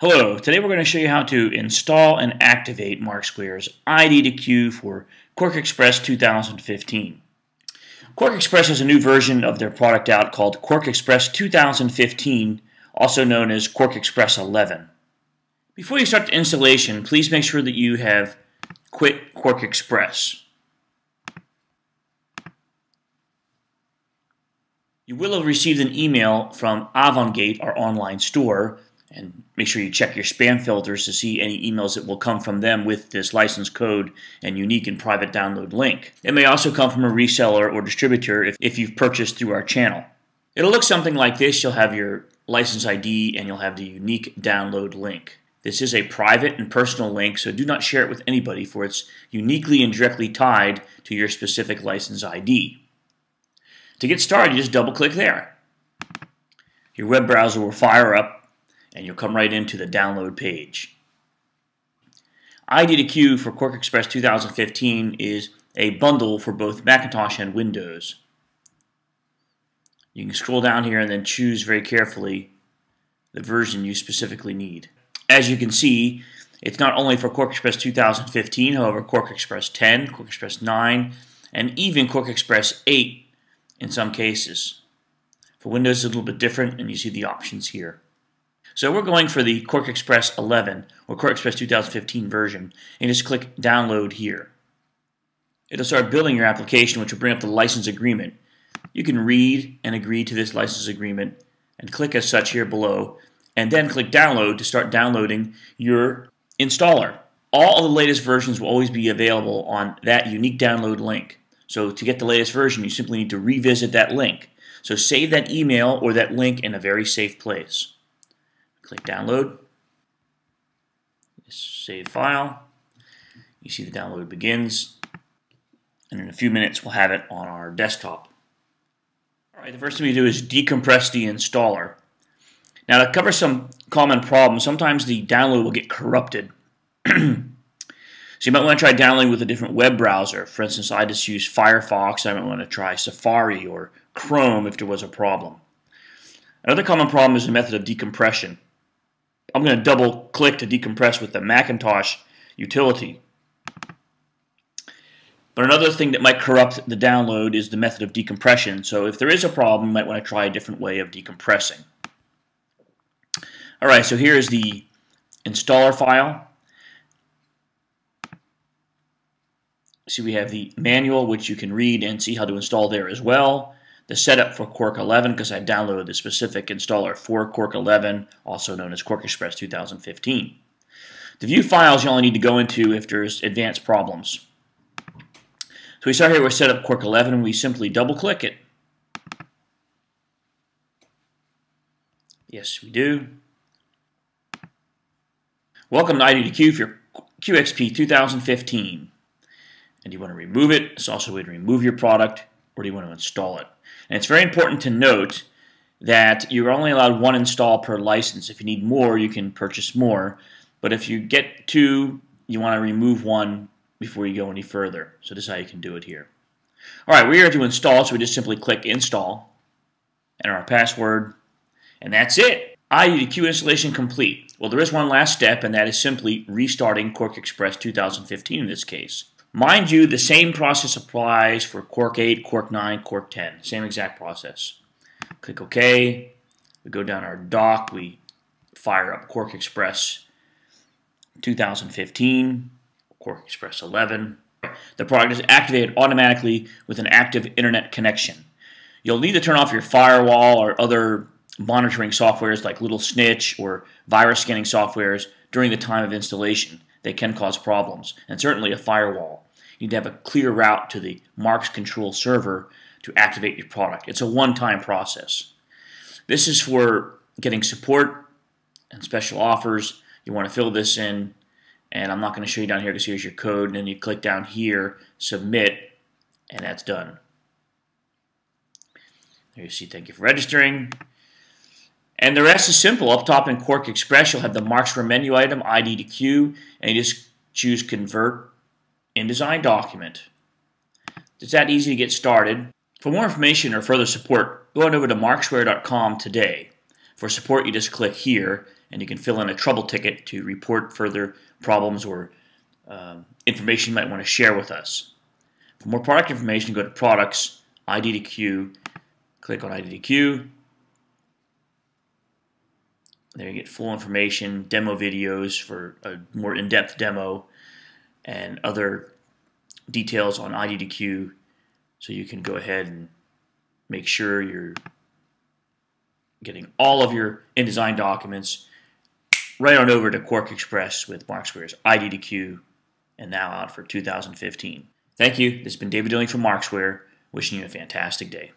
Hello, today we're going to show you how to install and activate Markzware's ID2Q for QuarkXPress 2015. QuarkXPress has a new version of their product out called QuarkXPress 2015, also known as QuarkXPress 11. Before you start the installation, please make sure that you have quit QuarkXPress. You will have received an email from Avongate, our online store, and make sure you check your spam filters to see any emails that will come from them with this license code and unique and private download link. It may also come from a reseller or distributor if you've purchased through our channel. It'll look something like this. You'll have your license ID and you'll have the unique download link. This is a private and personal link, so do not share it with anybody, for it's uniquely and directly tied to your specific license ID. To get started, you just double-click there. Your web browser will fire up, and you'll come right into the download page. ID2Q for QuarkXPress 2015 is a bundle for both Macintosh and Windows. You can scroll down here and then choose very carefully the version you specifically need. As you can see, it's not only for QuarkXPress 2015, however, QuarkXPress 10, QuarkXPress 9, and even QuarkXPress 8 in some cases. For Windows, it's a little bit different, and you see the options here. So we're going for the QuarkXPress 11 or QuarkXPress 2015 version, and just click download here. It'll start building your application, which will bring up the license agreement. You can read and agree to this license agreement and click as such here below, and then click download to start downloading your installer. All of the latest versions will always be available on that unique download link. So to get the latest version, you simply need to revisit that link. So save that email or that link in a very safe place. Click download, save file, you see the download begins, and in a few minutes we'll have it on our desktop. Alright, the first thing we do is decompress the installer. Now, to cover some common problems, sometimes the download will get corrupted. So you might want to try downloading with a different web browser. For instance, I just use Firefox. I might want to try Safari or Chrome if there was a problem. Another common problem is the method of decompression. I'm going to double click to decompress with the Macintosh utility. But another thing that might corrupt the download is the method of decompression. So if there is a problem, you might want to try a different way of decompressing. Alright, so here is the installer file. See, we have the manual, which you can read and see how to install there as well. The setup for Quark 11, because I downloaded the specific installer for Quark 11, also known as QuarkXPress 2015. To view files, you only need to go into if there's advanced problems. So we start here with setup Quark 11, and we simply double click it. Yes, we do. Welcome to ID2Q for QXP 2015. And you want to remove it. It's also a way to remove your product, or do you want to install it? And it's very important to note that you're only allowed one install per license. If you need more, you can purchase more. But if you get two, you want to remove one before you go any further. So this is how you can do it here. All right, we are to install, so we just simply click install, enter our password, and that's it. ID2Q installation complete. Well, there is one last step, and that is simply restarting QuarkXPress 2015 in this case. Mind you, the same process applies for Quark 8, Quark 9, Quark 10. Same exact process. Click OK. We go down our dock. We fire up QuarkXPress 2015, QuarkXPress 11. The product is activated automatically with an active internet connection. You'll need to turn off your firewall or other monitoring softwares like Little Snitch or virus scanning softwares during the time of installation. They can cause problems, and certainly a firewall. You need to have a clear route to the Mark's control server to activate your product. It's a one-time process. This is for getting support and special offers. You want to fill this in, and I'm not going to show you down here because here's your code, and then you click down here, submit, and that's done. There you see, thank you for registering. And the rest is simple. Up top in QuarkXPress, you'll have the Markzware menu item, ID2Q, and you just choose Convert InDesign Document. It's that easy to get started. For more information or further support, go on over to markzware.com today. For support, you just click here, and you can fill in a trouble ticket to report further problems or information you might want to share with us. For more product information, go to Products, ID2Q, click on ID2Q. There you get full information, demo videos for a more in-depth demo, and other details on ID2Q, so you can go ahead and make sure you're getting all of your InDesign documents right on over to QuarkXPress with Markzware's ID2Q, and now out for 2015. Thank you. This has been David Dilling from Markzware, wishing you a fantastic day.